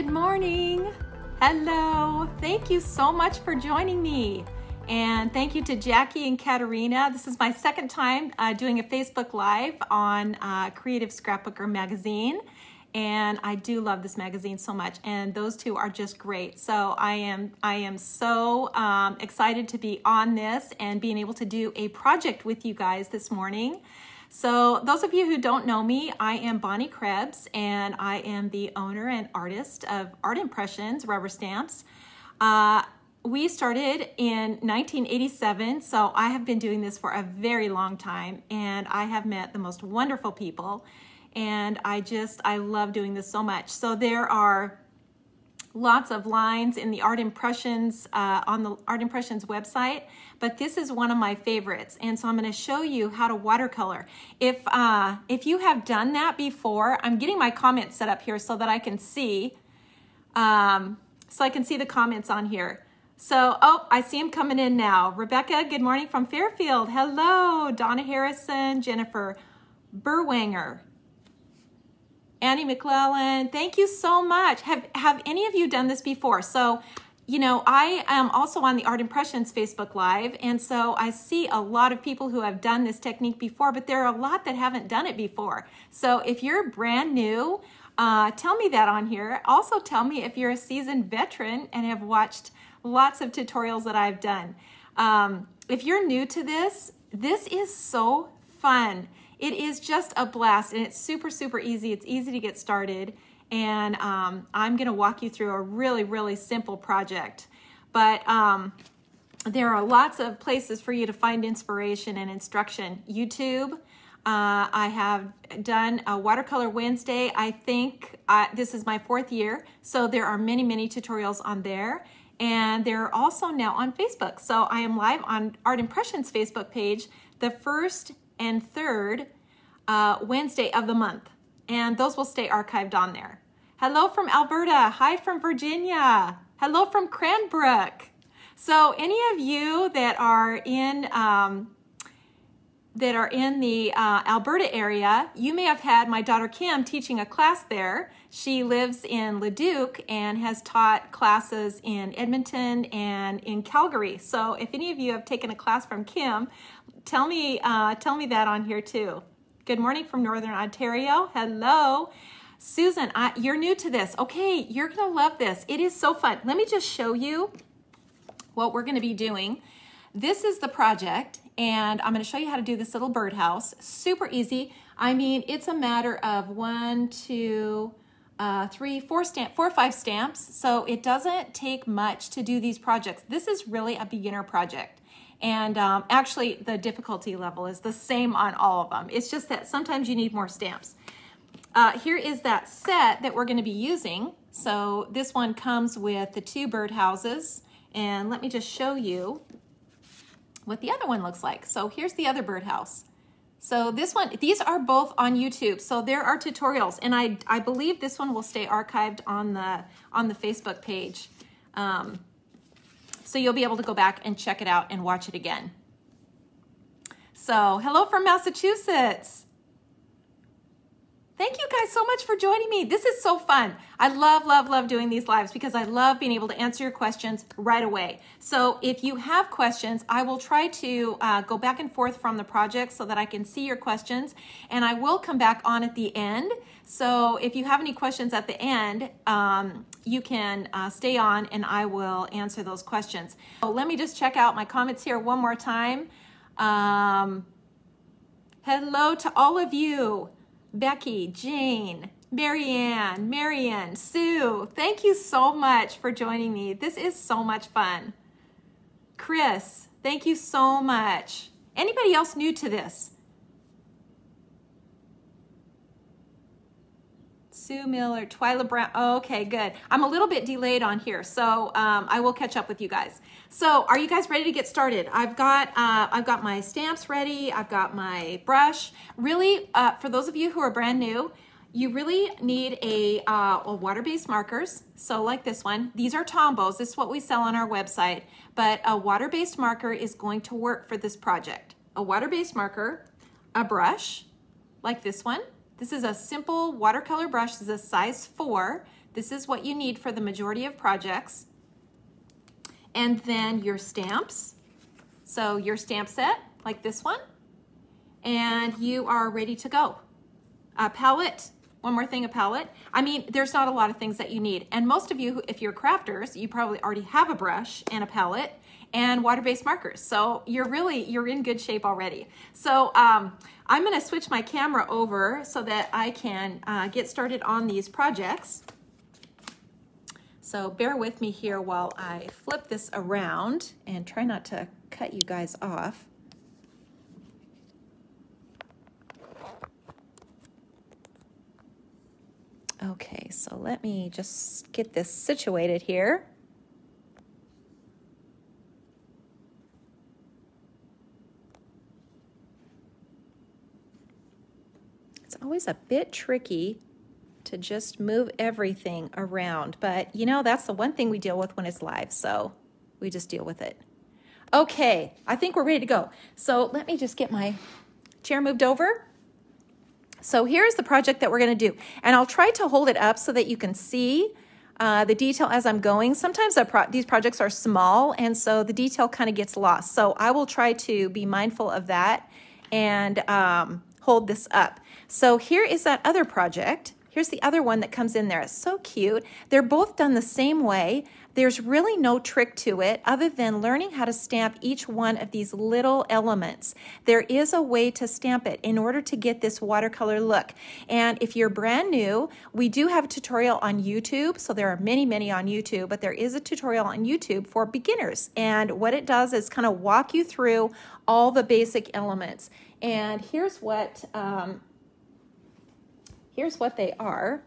Good morning. Hello. Thank you so much for joining me. And thank you to Jackie and Katerina. This is my second time doing a Facebook Live on Creative Scrapbooker Magazine. And I do love this magazine so much. And those two are just great. So I am so excited to be on this and being able to do a project with you guys this morning. So those of you who don't know me, I am Bonnie Krebs, and I am the owner and artist of Art Impressions Rubber Stamps. We started in 1987, so I have been doing this for a very long time, and I have met the most wonderful people, and I love doing this so much. So there are lots of lines in the Art Impressions on the Art Impressions website, but this is one of my favorites, and so I'm going to show you how to watercolor. If you have done that before, I'm getting my comments set up here so that I can see, the comments on here. So, oh, I see them coming in now. Rebecca, good morning from Fairfield. Hello. Donna Harrison, Jennifer Burwanger, Annie McClellan. Thank you so much. Have any of you done this before? So, you know, I am also on the Art Impressions Facebook Live, and so I see a lot of people who have done this technique before, but there are a lot that haven't done it before. So if you're brand new, tell me that on here. Also tell me if you're a seasoned veteran and have watched lots of tutorials that I've done. If you're new to this, this is so fun. It is just a blast, and it's super, super easy. It's easy to get started, and I'm gonna walk you through a really, really simple project. But there are lots of places for you to find inspiration and instruction. YouTube, I have done a Watercolor Wednesday. I think this is my fourth year, so there are many, many tutorials on there. And they're also now on Facebook. So I am live on Art Impressions Facebook page the first and third Wednesday of the month. And those will stay archived on there. Hello from Alberta. Hi from Virginia. Hello from Cranbrook. So any of you that are in the Alberta area, you may have had my daughter Kim teaching a class there. She lives in Leduc and has taught classes in Edmonton and in Calgary. So if any of you have taken a class from Kim, tell me that on here too. Good morning from Northern Ontario. Hello. Susan, you're new to this. Okay, you're gonna love this. It is so fun. Let me just show you what we're gonna be doing. This is the project, and I'm going to show you how to do this little birdhouse. Super easy. I mean, it's a matter of 4 or 5 stamps, so it doesn't take much to do these projects. This is really a beginner project, and actually the difficulty level is the same on all of them. It's just that sometimes you need more stamps. Here is that set that we're going to be using. So this one comes with the 2 birdhouses, and let me just show you what the other one looks like. So here's the other birdhouse. So this one, these are both on YouTube. So there are tutorials, and I believe this one will stay archived on the Facebook page. So you'll be able to go back and check it out and watch it again. So hello from Massachusetts. Thank you guys so much for joining me. This is so fun. I love, love, love doing these lives because I love being able to answer your questions right away. So if you have questions, I will try to go back and forth from the project so that I can see your questions, and I will come back on at the end. So if you have any questions at the end, you can stay on and I will answer those questions. So let me just check out my comments here one more time. Hello to all of you. Becky, Jane, Marianne, Marianne, Sue, thank you so much for joining me. This is so much fun. Chris, thank you so much. Anybody else new to this? Sue Miller, Twyla Brown, oh, okay, good. I'm a little bit delayed on here, so I will catch up with you guys. So are you guys ready to get started? I've got my stamps ready, I've got my brush. Really, for those of you who are brand new, you really need a water-based markers, so like this one. These are Tombows, this is what we sell on our website, but a water-based marker is going to work for this project. A water-based marker, a brush, like this one. This is a simple watercolor brush. This is a size 4. This is what you need for the majority of projects. And then your stamps. So your stamp set, like this one, and you are ready to go. A palette, one more thing, a palette. I mean, there's not a lot of things that you need. And most of you, if you're crafters, you probably already have a brush and a palette and water-based markers. So you're in good shape already. So I'm gonna switch my camera over so that I can get started on these projects. So bear with me here while I flip this around and try not to cut you guys off. Okay, so let me just get this situated here. It's always a bit tricky to just move everything around. But you know, that's the one thing we deal with when it's live, so we just deal with it. Okay, I think we're ready to go. So let me just get my chair moved over. So here's the project that we're gonna do. And I'll try to hold it up so that you can see the detail as I'm going. Sometimes these projects are small, and so the detail kind of gets lost. So I will try to be mindful of that and hold this up. So here is that other project. Here's the other one that comes in there. It's so cute. They're both done the same way. There's really no trick to it other than learning how to stamp each one of these little elements. There is a way to stamp it in order to get this watercolor look. And if you're brand new, we do have a tutorial on YouTube. So there are many, many on YouTube, but there is a tutorial on YouTube for beginners. And what it does is kind of walk you through all the basic elements. And here's what... here's what they are.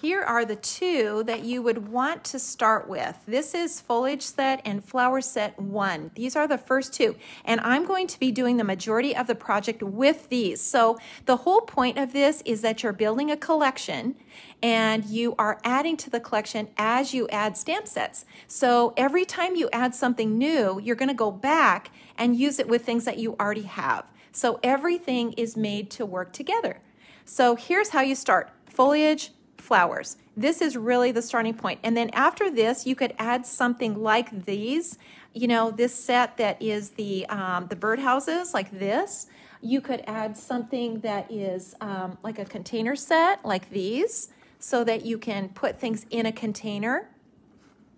Here are the two that you would want to start with. This is foliage set and flower set one. These are the first two, and I'm going to be doing the majority of the project with these. So the whole point of this is that you're building a collection and you are adding to the collection as you add stamp sets. So every time you add something new, you're going to go back and use it with things that you already have. So everything is made to work together. So here's how you start. Foliage, flowers. This is really the starting point. And then after this, you could add something like these. You know, this set that is the birdhouses, like this. You could add something that is like a container set, like these, so that you can put things in a container.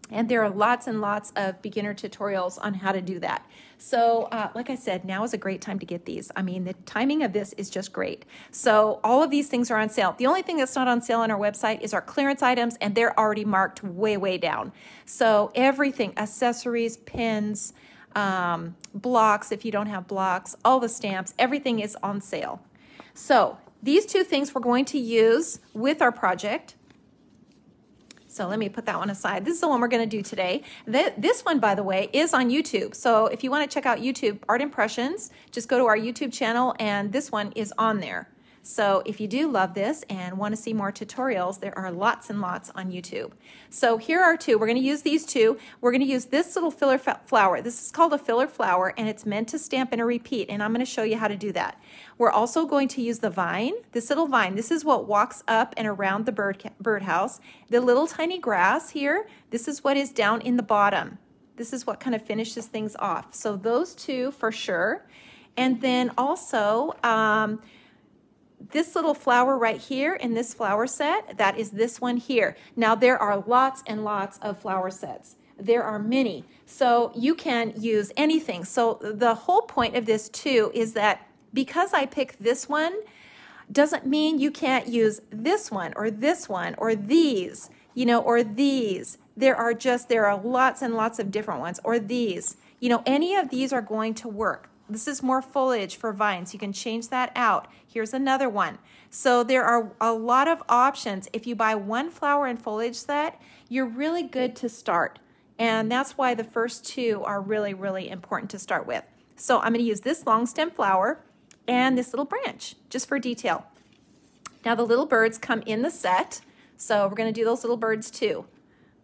And there are lots and lots of beginner tutorials on how to do that. So like I said, now is a great time to get these. I mean, the timing of this is just great. So all of these things are on sale. The only thing that's not on sale on our website is our clearance items, and they're already marked way, way down. So everything, accessories, pins, blocks, if you don't have blocks, all the stamps, everything is on sale. So these two things we're going to use with our project. So let me put that one aside. This is the one we're going to do today. This one, by the way, is on YouTube. So if you want to check out YouTube, Art Impressions, just go to our YouTube channel, and this one is on there. So if you do love this and want to see more tutorials, there are lots and lots on YouTube. So here are two. We're going to use these two. We're going to use this little filler flower. This is called a filler flower, and it's meant to stamp in a repeat, and I'm going to show you how to do that. We're also going to use the vine, this little vine. This is what walks up and around the birdhouse. The little tiny grass here, this is what is down in the bottom. This is what kind of finishes things off. So those two for sure. And then also... this little flower right here in this flower set, that is this one here. Now there are lots and lots of flower sets. There are many. So you can use anything. So the whole point of this too is that because I picked this one, doesn't mean you can't use this one or these, you know, or these. There are lots and lots of different ones, or these. You know, any of these are going to work. This is more foliage for vines. You can change that out. Here's another one. So there are a lot of options. If you buy one flower and foliage set, you're really good to start. And that's why the first two are really, really important to start with. So I'm going to use this long stem flower and this little branch just for detail. Now the little birds come in the set. So we're going to do those little birds too.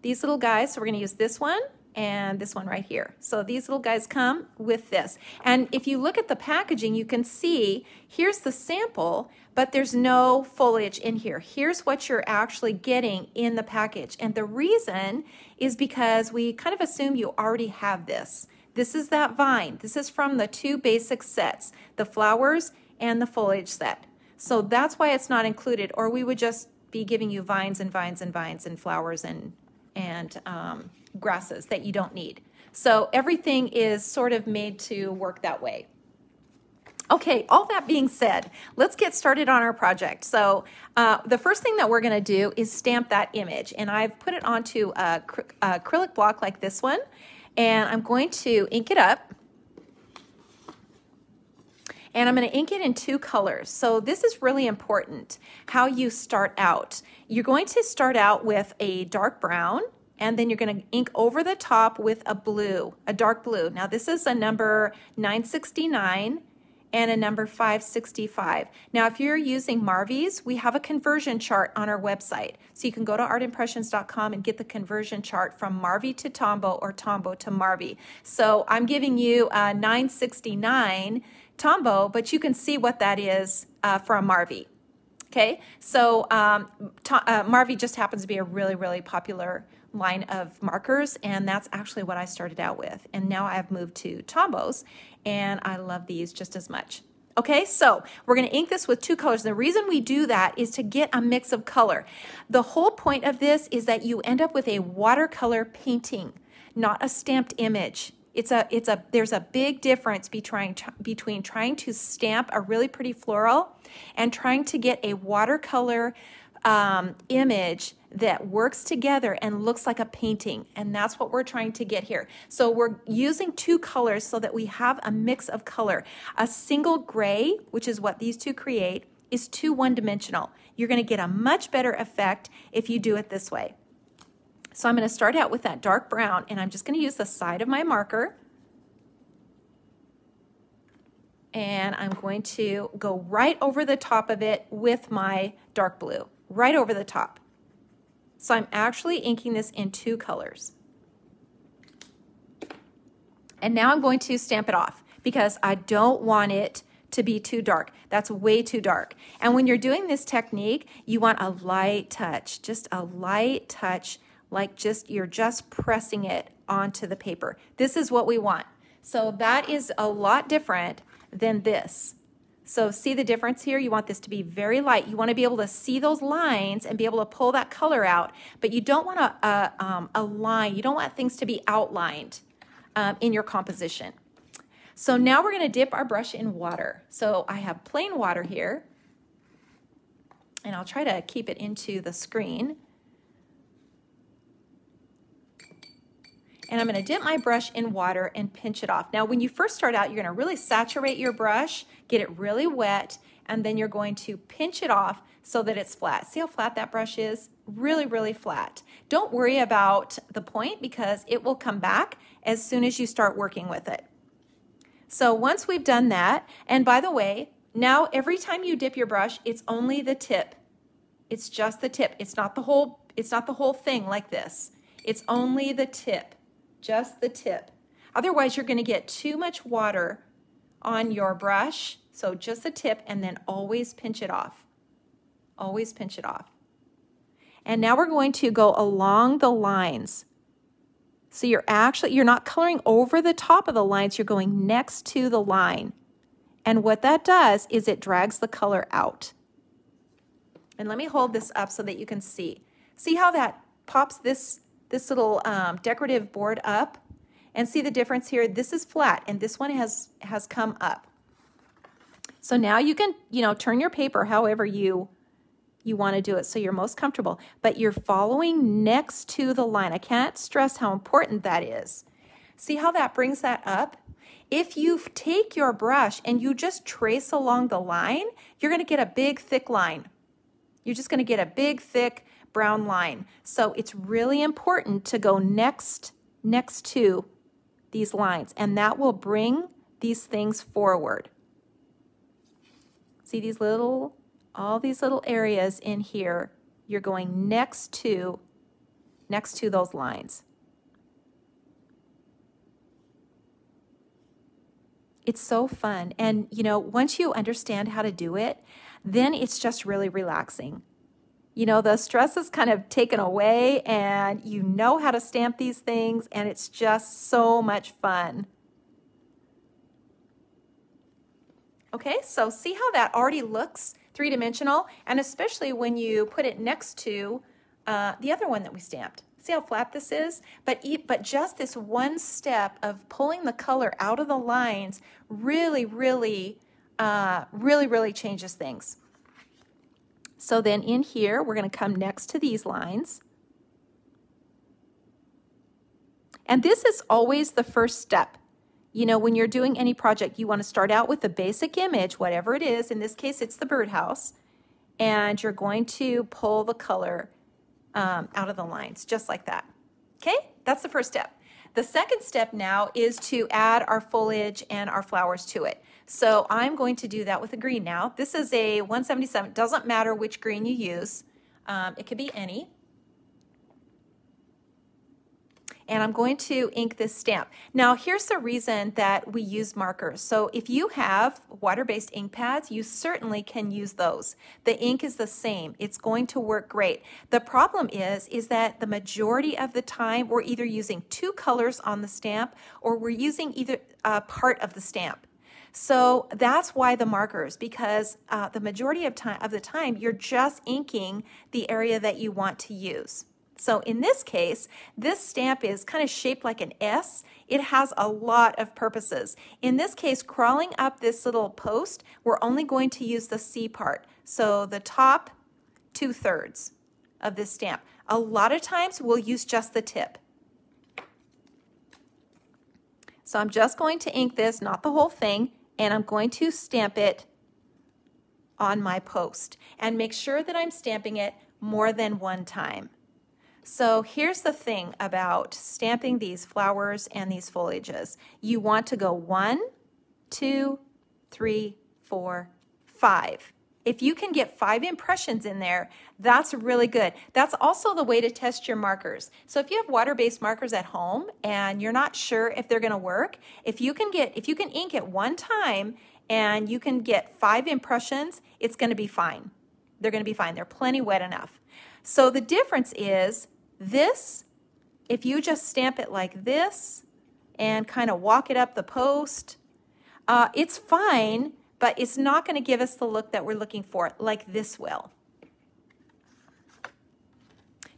These little guys, so we're going to use this one, and this one right here. So these little guys come with this. And if you look at the packaging, you can see here's the sample, but there's no foliage in here. Here's what you're actually getting in the package. And the reason is because we kind of assume you already have this. This is that vine. This is from the two basic sets, the flowers and the foliage set. So that's why it's not included, or we would just be giving you vines and vines and vines and flowers and grasses that you don't need. So everything is sort of made to work that way. Okay, all that being said, let's get started on our project. So the first thing that we're gonna do is stamp that image, and I've put it onto an acrylic block like this one, and I'm going to ink it up. And I'm going to ink it in two colors. So this is really important, how you start out. You're going to start out with a dark brown, and then you're going to ink over the top with a blue, a dark blue. Now this is a number 969 and a number 565. Now if you're using Marvy's, we have a conversion chart on our website. So you can go to ArtImpressions.com and get the conversion chart from Marvy to Tombow or Tombow to Marvy. So I'm giving you a 969 Tombow, but you can see what that is from Marvy. Okay, so Marvy just happens to be a really, really popular line of markers, and that's actually what I started out with. And now I've moved to Tombows, and I love these just as much. Okay, so we're gonna ink this with two colors. The reason we do that is to get a mix of color. The whole point of this is that you end up with a watercolor painting, not a stamped image. There's a big difference between trying to stamp a really pretty floral and trying to get a watercolor image that works together and looks like a painting. And that's what we're trying to get here. So we're using two colors so that we have a mix of color. A single gray, which is what these two create, is too one-dimensional. You're gonna get a much better effect if you do it this way. So I'm going to start out with that dark brown, and I'm just going to use the side of my marker, and I'm going to go right over the top of it with my dark blue, right over the top. So I'm actually inking this in two colors. And now I'm going to stamp it off because I don't want it to be too dark. That's way too dark. And when you're doing this technique, you want a light touch, just a light touch, like you're just pressing it onto the paper. This is what we want. So that is a lot different than this. So see the difference here? You want this to be very light. You want to be able to see those lines and be able to pull that color out, but you don't want a line. You don't want things to be outlined in your composition. So now we're going to dip our brush in water. So I have plain water here, and I'll try to keep it into the screen. And I'm gonna dip my brush in water and pinch it off. Now, when you first start out, you're gonna really saturate your brush, get it really wet, and then you're going to pinch it off so that it's flat. See how flat that brush is? Really, really flat. Don't worry about the point because it will come back as soon as you start working with it. So once we've done that, and by the way, now every time you dip your brush, it's only the tip. It's just the tip. It's not the whole thing like this. It's only the tip. Just the tip. Otherwise, you're going to get too much water on your brush. So just the tip, and then always pinch it off. Always pinch it off. And now we're going to go along the lines. So you're not coloring over the top of the lines. You're going next to the line. And what that does is it drags the color out. And let me hold this up so that you can see. See how that pops this little decorative board up, and see the difference here? This is flat, and this one has come up. So now you can, turn your paper however you want to do it so you're most comfortable, but you're following next to the line. I can't stress how important that is. See how that brings that up? If you take your brush and you just trace along the line, you're going to get a big, thick line. You're just going to get a big, thick brown line. So it's really important to go next to these lines, and that will bring these things forward. See these little, all these little areas in here, you're going next to those lines. It's so fun. And, you know, once you understand how to do it, then it's just really relaxing. You know, the stress is kind of taken away and you know how to stamp these things, and it's just so much fun. Okay, so see how that already looks three-dimensional, and especially when you put it next to the other one that we stamped. See how flat this is? But just this one step of pulling the color out of the lines really changes things. So then in here, we're going to come next to these lines. And this is always the first step. You know, when you're doing any project, you want to start out with the basic image, whatever it is. In this case, it's the birdhouse. And you're going to pull the color out of the lines, just like that. Okay, that's the first step. The second step now is to add our foliage and our flowers to it. So I'm going to do that with a green now. This is a 177. Doesn't matter which green you use. It could be any. And I'm going to ink this stamp. Now, here's the reason that we use markers. So if you have water-based ink pads, you certainly can use those. The ink is the same. It's going to work great. The problem is that the majority of the time, we're either using two colors on the stamp or we're using either part of the stamp. So that's why the markers, because the majority of the time, you're just inking the area that you want to use. So in this case, this stamp is kind of shaped like an S. It has a lot of purposes. In this case, crawling up this little post, we're only going to use the C part. So the top 2/3 of this stamp. A lot of times we'll use just the tip. So I'm just going to ink this, not the whole thing, and I'm going to stamp it on my post. And make sure that I'm stamping it more than one time. So here's the thing about stamping these flowers and these foliages. You want to go 1, 2, 3, 4, 5. If you can get 5 impressions in there, that's really good. That's also the way to test your markers. So if you have water-based markers at home and you're not sure if they're going to work, if you can ink it one time and you can get 5 impressions, it's going to be fine. They're going to be fine. They're plenty wet enough. So the difference is this, if you just stamp it like this and kind of walk it up the post, it's fine, but it's not going to give us the look that we're looking for like this will.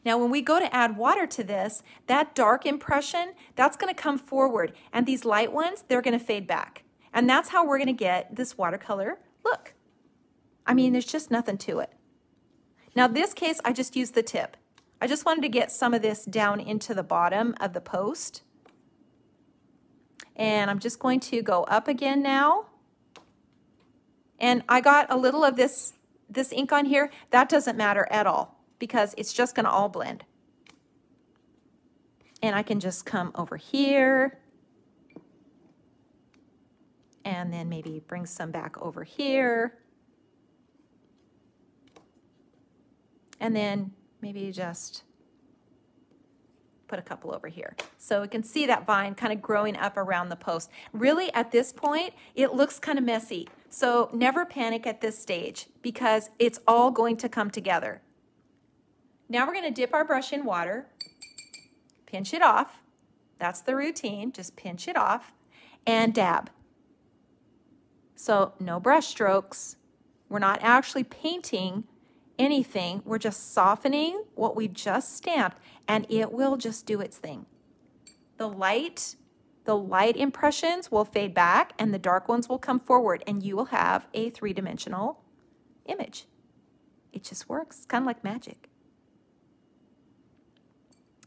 Now, when we go to add water to this, that dark impression, that's going to come forward, and these light ones, they're going to fade back. And that's how we're going to get this watercolor look. I mean, there's just nothing to it. Now this case, I just used the tip. I just wanted to get some of this down into the bottom of the post. And I'm just going to go up again now. And I got a little of this ink on here. That doesn't matter at all because it's just gonna all blend. And I can just come over here and then maybe bring some back over here. And then maybe you just put a couple over here. So we can see that vine kind of growing up around the post. Really, at this point, it looks kind of messy. So never panic at this stage because it's all going to come together. Now we're going to dip our brush in water, pinch it off. That's the routine. Just pinch it off and dab. So no brush strokes. We're not actually painting anything, we're just softening what we just stamped, and it will just do its thing. The light impressions will fade back and the dark ones will come forward, and you will have a three-dimensional image. It just works. It's kind of like magic.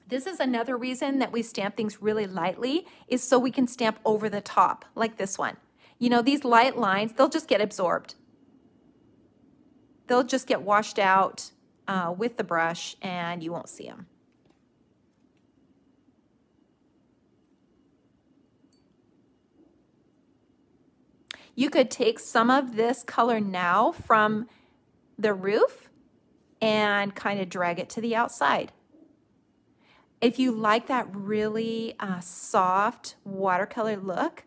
This is another reason that we stamp things really lightly, is so we can stamp over the top like this one. You know, these light lines, they'll just get absorbed. They'll just get washed out with the brush and you won't see them. You could take some of this color now from the roof and kind of drag it to the outside. If you like that really soft watercolor look,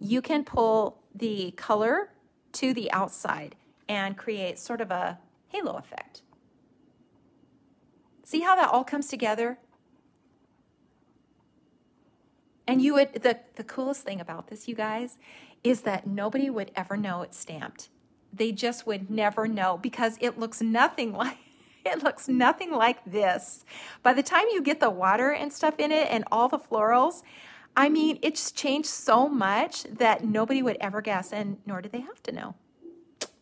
you can pull the color to the outside and create sort of a halo effect. See how that all comes together? And you would, the coolest thing about this, you guys, is that nobody would ever know it's stamped. They just would never know, because it looks nothing like, it looks nothing like this. By the time you get the water and stuff in it and all the florals, I mean, it's changed so much that nobody would ever guess, and nor do they have to know.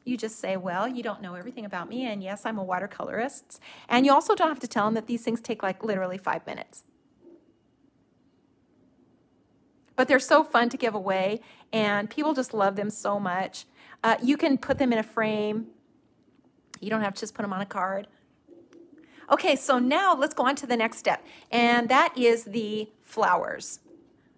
You just say, well, you don't know everything about me, and yes, I'm a watercolorist. And you also don't have to tell them that these things take like literally 5 minutes. But they're so fun to give away, and people just love them so much. You can put them in a frame. You don't have to just put them on a card. Okay, so now let's go on to the next step, and that is the flowers.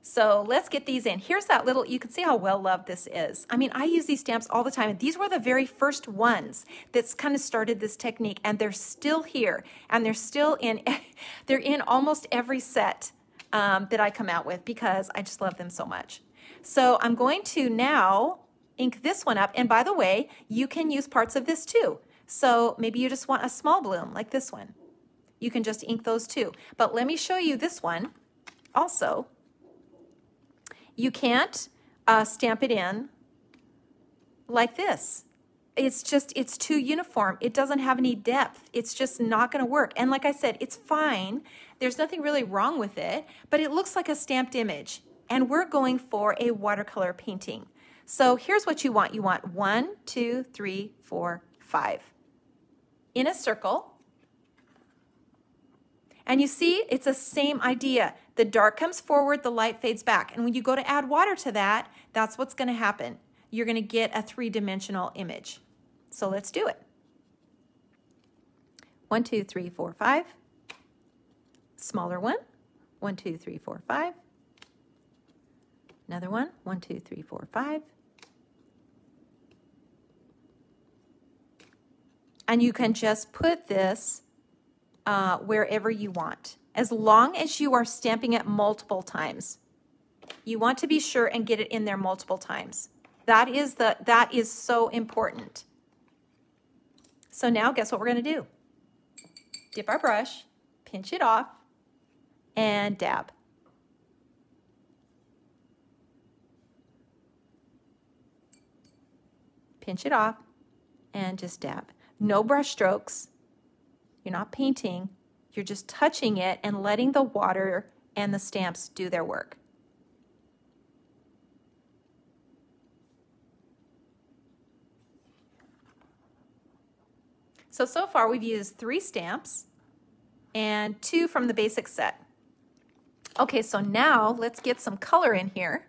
So let's get these in. Here's that little, you can see how well loved this is. I mean, I use these stamps all the time, and these were the very first ones that's kind of started this technique, and they're still here, and they're still in, they're in almost every set that I come out with, because I just love them so much. So I'm going to now ink this one up, and by the way, you can use parts of this too. So maybe you just want a small bloom like this one. You can just ink those too. But let me show you this one also. You can't stamp it in like this. It's just, it's too uniform. It doesn't have any depth. It's just not gonna work. And like I said, it's fine. There's nothing really wrong with it, but it looks like a stamped image. And we're going for a watercolor painting. So here's what you want. You want 1, 2, 3, 4, 5 in a circle. And you see, it's the same idea. The dark comes forward, the light fades back. And when you go to add water to that, that's what's gonna happen. You're gonna get a three-dimensional image. So let's do it. 1, 2, 3, 4, 5. Smaller one. 1, 2, 3, 4, 5. Another one. 1, 2, 3, 4, 5. And you can just put this wherever you want, as long as you are stamping it multiple times. You want to be sure and get it in there multiple times. That is so important. So now guess what we're gonna do? Dip our brush, pinch it off, and dab. Pinch it off and just dab. No brush strokes. You're not painting. You're just touching it and letting the water and the stamps do their work. So far we've used 3 stamps and 2 from the basic set. Okay, so now let's get some color in here.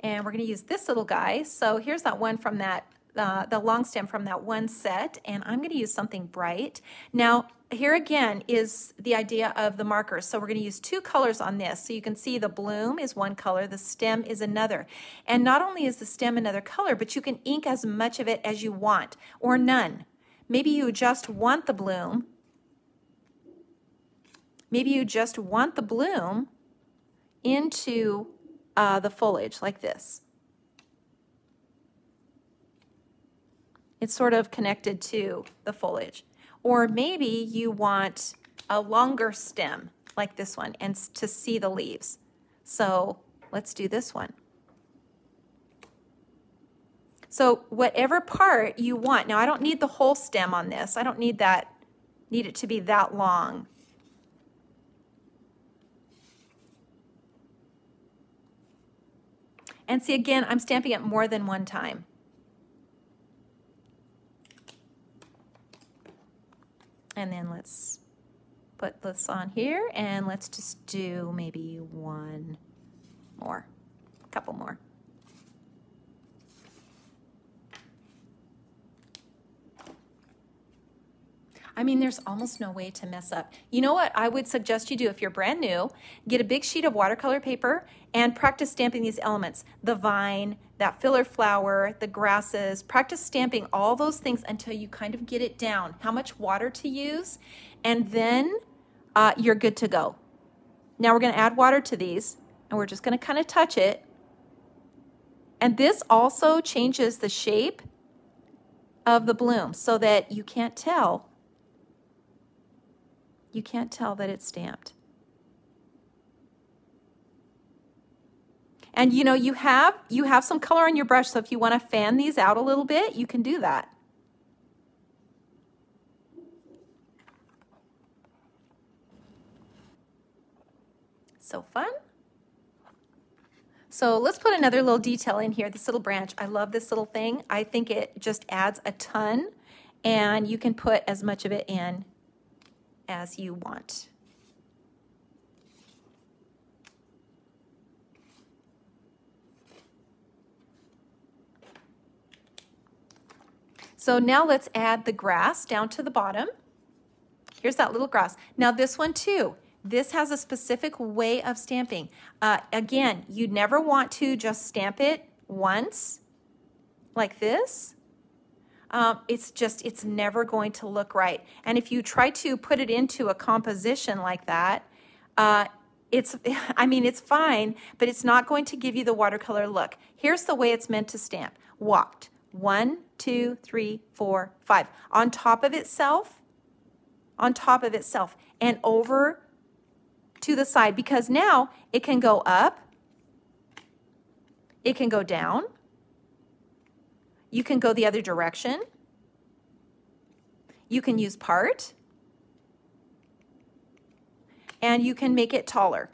And we're going to use this little guy. So here's that one from that the long stem from that one set, and I'm going to use something bright. Now, here again is the idea of the markers. So we're going to use 2 colors on this. So you can see the bloom is one color, the stem is another. And not only is the stem another color, but you can ink as much of it as you want, or none. Maybe you just want the bloom. Maybe you just want the bloom into the foliage like this. It's sort of connected to the foliage. Or maybe you want a longer stem like this one and to see the leaves. So let's do this one. So whatever part you want. Now I don't need the whole stem on this. I don't need that, need it to be that long. And see again, I'm stamping it more than one time. And then let's put this on here, and let's just do maybe one more, a couple more. I mean, there's almost no way to mess up. You know what I would suggest you do if you're brand new? Get a big sheet of watercolor paper and practice stamping these elements. The vine, that filler flower, the grasses. Practice stamping all those things until you kind of get it down, how much water to use, and then you're good to go. Now we're gonna add water to these, and we're just gonna kind of touch it And this also changes the shape of the bloom so that you can't tell. You can't tell that it's stamped. And you know, you have some color on your brush, so if you want to fan these out a little bit, you can do that. So fun. So let's put another little detail in here, this little branch. I love this little thing. I think it just adds a ton, and you can put as much of it in as you want. So now let's add the grass down to the bottom. Here's that little grass. Now this one too. This has a specific way of stamping. Again, you never want to just stamp it once like this. It's never going to look right. And if you try to put it into a composition like that, it's fine, but it's not going to give you the watercolor look. Here's the way it's meant to stamp. Walked. 1, 2, 3, 4, 5. On top of itself, and over to the side, because now it can go up, it can go down, you can go the other direction, you can use part, and you can make it taller.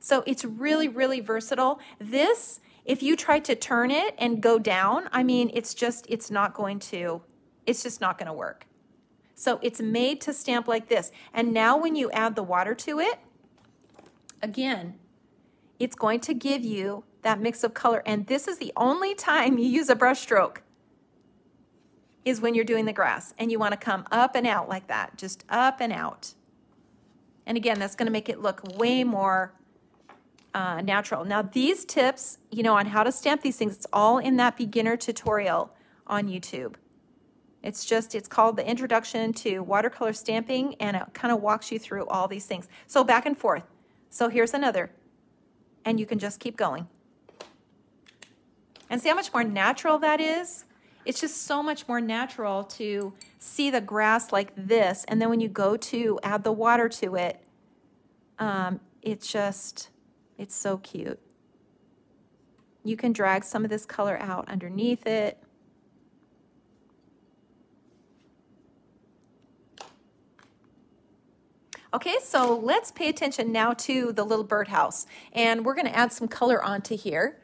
So it's really, really versatile. This, if you try to turn it and go down, I mean, it's just not going to work. So it's made to stamp like this. And now when you add the water to it, again, it's going to give you that mix of color. And this is the only time you use a brush stroke is when you're doing the grass. And you want to come up and out like that, just up and out. And again, that's going to make it look way more natural. Now these tips, you know, on how to stamp these things, it's all in that beginner tutorial on YouTube. It's called the Introduction to Watercolor Stamping, and it kind of walks you through all these things. So back and forth. So here's another, and you can just keep going. And see how much more natural that is? It's just so much more natural to see the grass like this, and then when you go to add the water to it, it's so cute. You can drag some of this color out underneath it. Okay, so let's pay attention now to the little birdhouse, and we're going to add some color onto here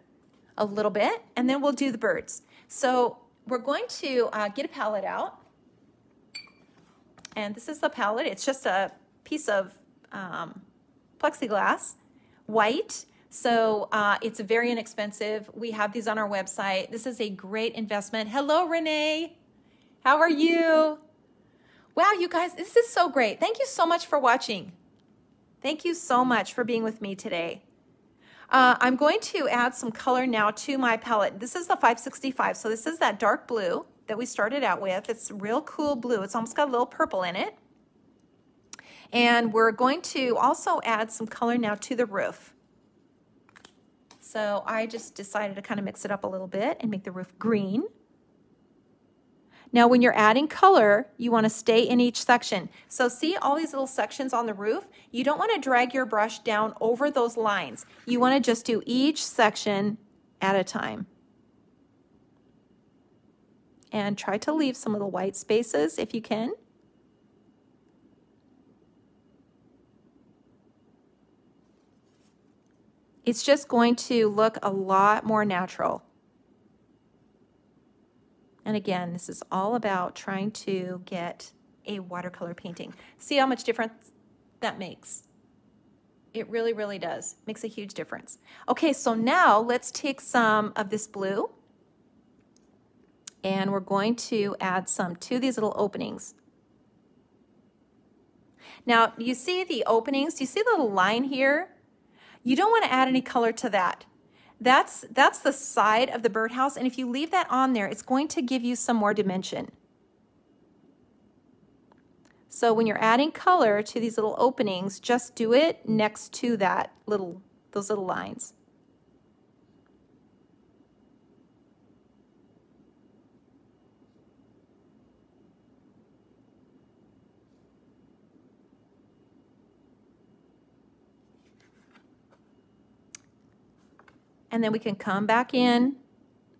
a little bit, and then we'll do the birds. So we're going to get a palette out, and this is the palette. It's just a piece of plexiglass, white, so it's very inexpensive. We have these on our website. This is a great investment. Hello, Renee. How are you? Wow, you guys, this is so great. Thank you so much for watching. Thank you so much for being with me today. I'm going to add some color now to my palette. This is the 565, so this is that dark blue that we started out with. It's real cool blue. It's almost got a little purple in it. And we're going to also add some color now to the roof. So I just decided to kind of mix it up a little bit and make the roof green. Now, when you're adding color, you want to stay in each section. So see all these little sections on the roof? You don't want to drag your brush down over those lines. You want to just do each section at a time. And try to leave some of the white spaces if you can. It's just going to look a lot more natural. And again, this is all about trying to get a watercolor painting. See how much difference that makes? It really, really does. Makes a huge difference. Okay, so now let's take some of this blue, and we're going to add some to these little openings. Now, you see the openings? Do you see the little line here? You don't want to add any color to that. That's the side of the birdhouse, and if you leave that on there, it's going to give you some more dimension. So when you're adding color to these little openings, just do it next to that little those little lines. And then we can come back in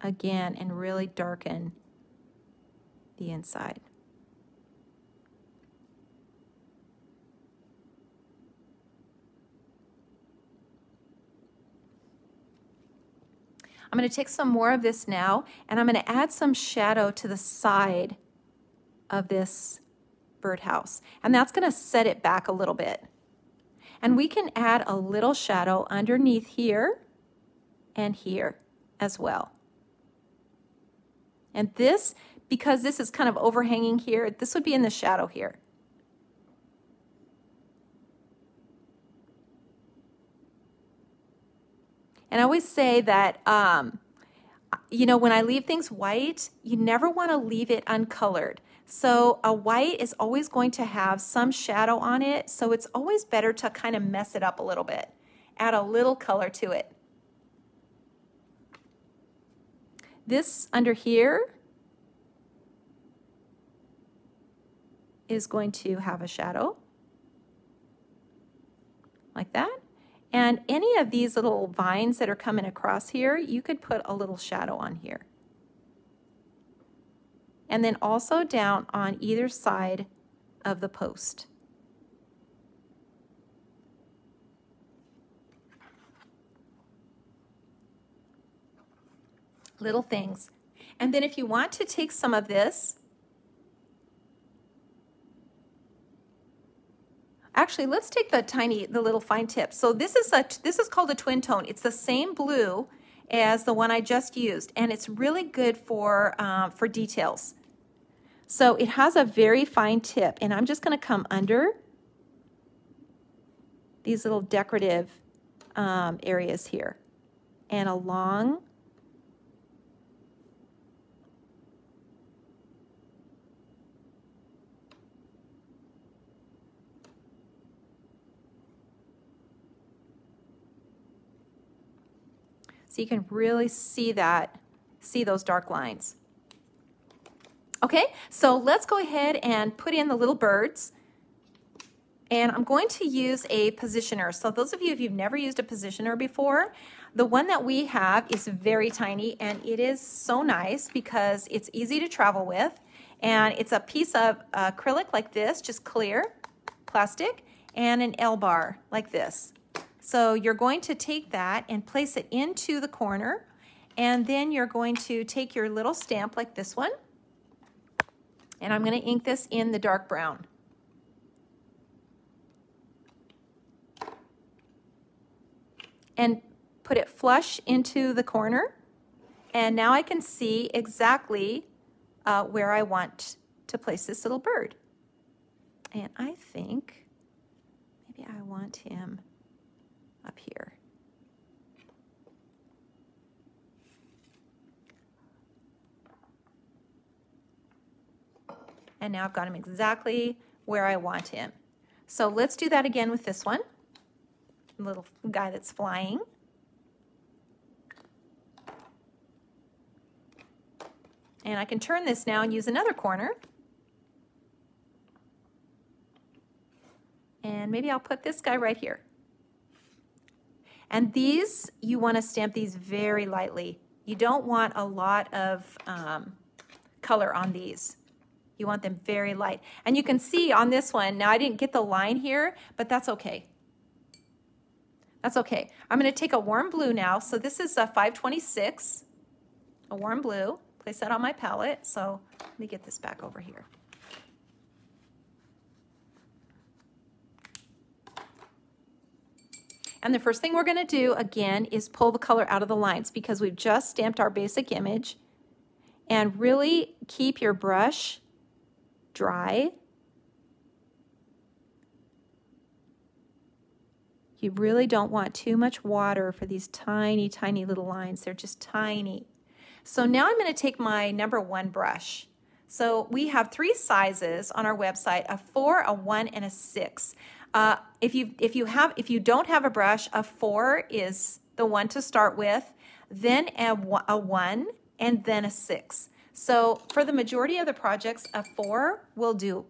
again and really darken the inside. I'm going to take some more of this now, and I'm going to add some shadow to the side of this birdhouse, and that's going to set it back a little bit. And we can add a little shadow underneath here and here as well. And this, because this is kind of overhanging here, this would be in the shadow here. And I always say that, you know, when I leave things white, you never want to leave it uncolored. So a white is always going to have some shadow on it, so it's always better to kind of mess it up a little bit. Add a little color to it. This under here is going to have a shadow, like that. And any of these little vines that are coming across here, you could put a little shadow on here. And then also down on either side of the post. Little things. And then if you want to take some of this, actually, let's take the tiny, the little fine tip. So this is called a twin tone. It's the same blue as the one I just used, and it's really good for details. So it has a very fine tip, and I'm just going to come under these little decorative areas here, and along so you can really see that, see those dark lines. Okay, so let's go ahead and put in the little birds. And I'm going to use a positioner. So those of you, if you've never used a positioner before, the one that we have is very tiny, and it is so nice because it's easy to travel with. And it's a piece of acrylic like this, just clear plastic, and an L-bar like this. So you're going to take that and place it into the corner, and then you're going to take your little stamp like this one, and I'm going to ink this in the dark brown. And put it flush into the corner, and now I can see exactly where I want to place this little bird. And I think maybe I want him up here. And now I've got him exactly where I want him. So let's do that again with this one, the little guy that's flying. And I can turn this now and use another corner. And maybe I'll put this guy right here. And these, you want to stamp these very lightly. You don't want a lot of color on these. You want them very light. And you can see on this one, now I didn't get the line here, but that's okay. That's okay. I'm going to take a warm blue now. So this is a 526, a warm blue. Place that on my palette. So let me get this back over here. And the first thing we're going to do, again, is pull the color out of the lines because we've just stamped our basic image. And really keep your brush dry. You really don't want too much water for these tiny, tiny little lines. They're just tiny. So now I'm going to take my number 1 brush. So we have 3 sizes on our website, a 4, a 1, and a 6. If you don't have a brush, a 4 is the one to start with, then a 1, and then a 6. So for the majority of the projects, a 4 will do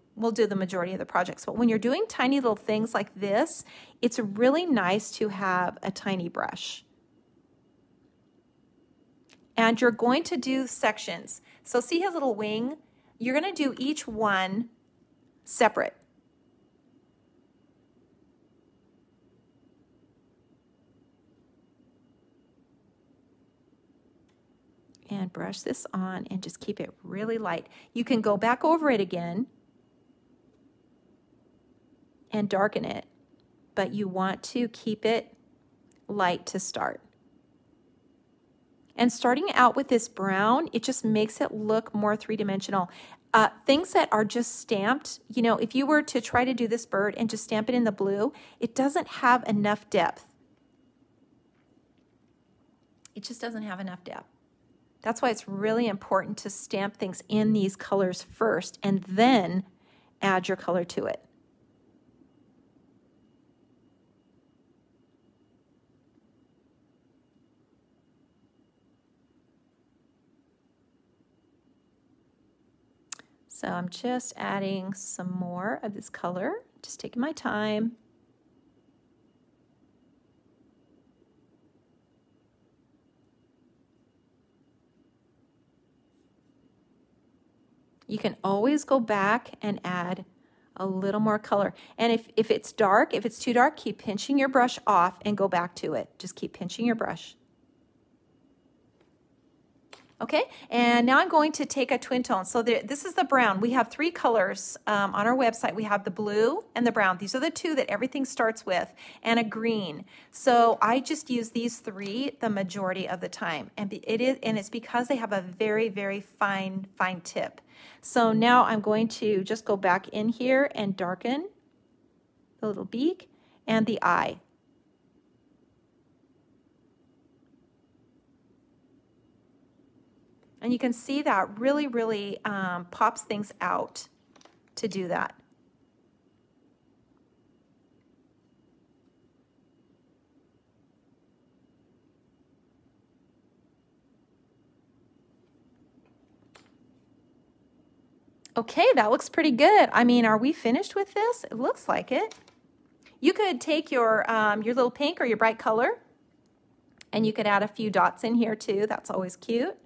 the majority of the projects. But when you're doing tiny little things like this, it's really nice to have a tiny brush. And you're going to do sections. So see his little wing? You're going to do each one separate. And brush this on and just keep it really light. You can go back over it again and darken it, but you want to keep it light to start. And starting out with this brown, it just makes it look more three-dimensional. Things that are just stamped, you know, if you were to try to do this bird and just stamp it in the blue, it doesn't have enough depth. It just doesn't have enough depth. That's why it's really important to stamp things in these colors first and then add your color to it. So I'm just adding some more of this color, just taking my time. You can always go back and add a little more color. And if it's dark, if it's too dark, keep pinching your brush off and go back to it. Just keep pinching your brush. Okay, and now I'm going to take a twin tone. So this is the brown. We have 3 colors on our website. We have the blue and the brown. These are the 2 that everything starts with, and a green. So I just use these 3 the majority of the time, and it's because they have a very, very fine tip. So now I'm going to just go back in here and darken the little beak and the eye. And you can see that really, really pops things out to do that. Okay, that looks pretty good. I mean, are we finished with this? It looks like it. You could take your little pink or your bright color, and you could add a few dots in here too. That's always cute,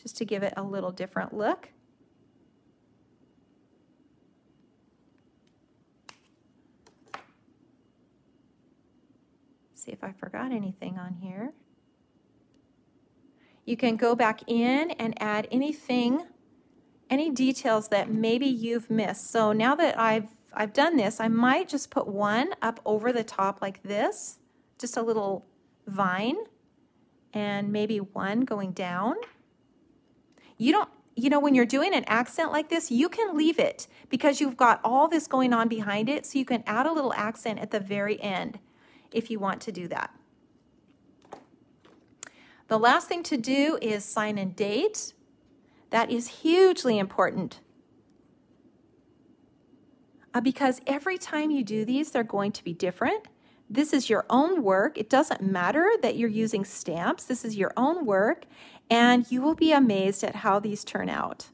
just to give it a little different look. See if I forgot anything on here. You can go back in and add anything, any details that maybe you've missed. So now that I've done this, I might just put one up over the top like this, just a little vine, and maybe one going down. You know, when you're doing an accent like this, you can leave it because you've got all this going on behind it, so you can add a little accent at the very end if you want to do that. The last thing to do is sign and date. That is hugely important because every time you do these, they're going to be different. This is your own work. It doesn't matter that you're using stamps. This is your own work, and you will be amazed at how these turn out.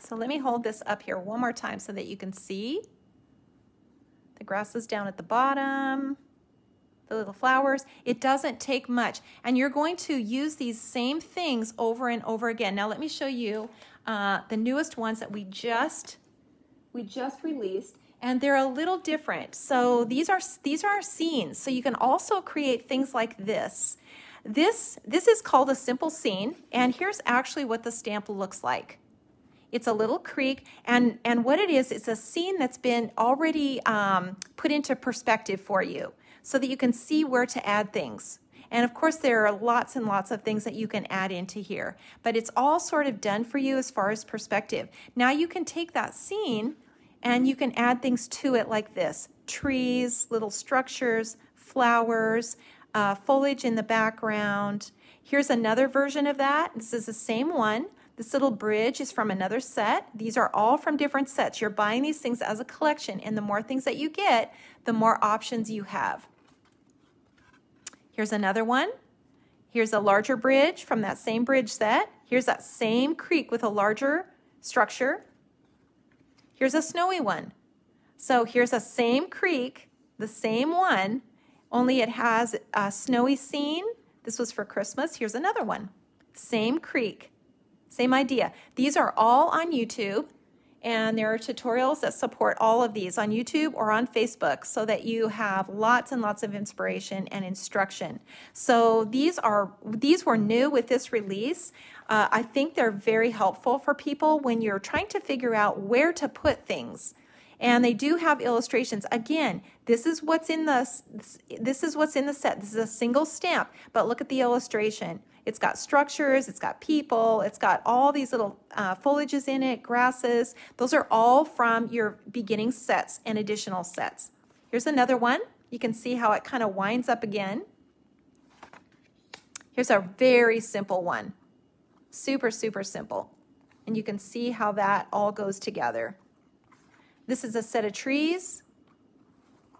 So let me hold this up here one more time so that you can see. The grass is down at the bottom, the little flowers. It doesn't take much, and you're going to use these same things over and over again. Now let me show you the newest ones that we just released. And they're a little different. So these are our scenes. So you can also create things like this. This is called a simple scene, and here's actually what the stamp looks like. It's a little creek, and what it is, it's a scene that's been already put into perspective for you so that you can see where to add things. And of course, there are lots and lots of things that you can add into here, but it's all sort of done for you as far as perspective. Now you can take that scene and you can add things to it like this: trees, little structures, flowers, foliage in the background. Here's another version of that. This is the same one. This little bridge is from another set. These are all from different sets. You're buying these things as a collection, and the more things that you get, the more options you have. Here's another one. Here's a larger bridge from that same bridge set. Here's that same creek with a larger structure. Here's a snowy one. So here's a same creek, the same one, only it has a snowy scene. This was for Christmas. Here's another one. Same creek, same idea. These are all on YouTube, and there are tutorials that support all of these on YouTube or on Facebook so that you have lots and lots of inspiration and instruction. So these were new with this release. I think they're very helpful for people when you're trying to figure out where to put things. And they do have illustrations. Again, this is what's in the set. This is a single stamp, but look at the illustration. It's got structures, it's got people, it's got all these little foliages in it, grasses. Those are all from your beginning sets and additional sets. Here's another one. You can see how it kind of winds up again. Here's a very simple one. Super, super simple. And you can see how that all goes together. This is a set of trees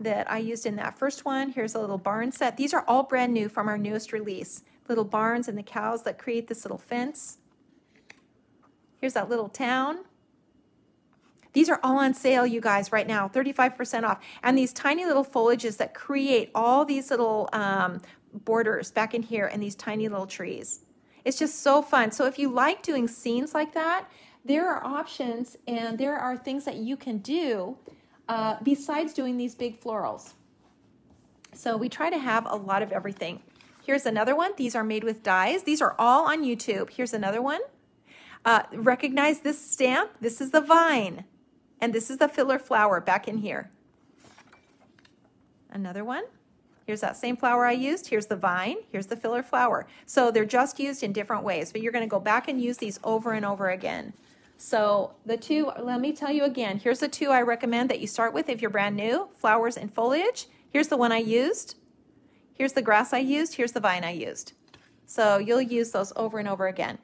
that I used in that first one. Here's a little barn set. These are all brand new from our newest release. Little barns and the cows that create this little fence. Here's that little town. These are all on sale, you guys, right now, 35% off. And these tiny little foliages that create all these little borders back in here and these tiny little trees. It's just so fun. So if you like doing scenes like that, there are options and there are things that you can do besides doing these big florals. So we try to have a lot of everything. Here's another one. These are made with dies. These are all on YouTube. Here's another one. Recognize this stamp. This is the vine. And this is the filler flower back in here. Another one. Here's that same flower I used. Here's the vine. Here's the filler flower. So they're just used in different ways, but you're going to go back and use these over and over again. So the two, let me tell you again, here's the two I recommend that you start with if you're brand new, flowers and foliage. Here's the one I used. Here's the grass I used. Here's the vine I used. So you'll use those over and over again.